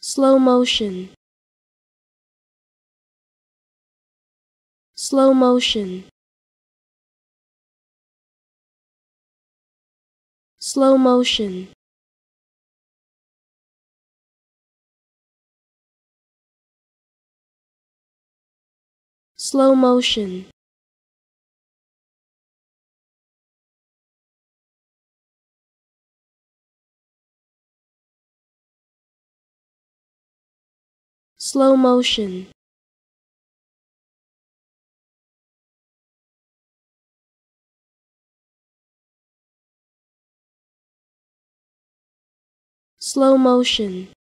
Slow motion. Slow motion. Slow motion. Slow motion. Slow motion. Slow motion.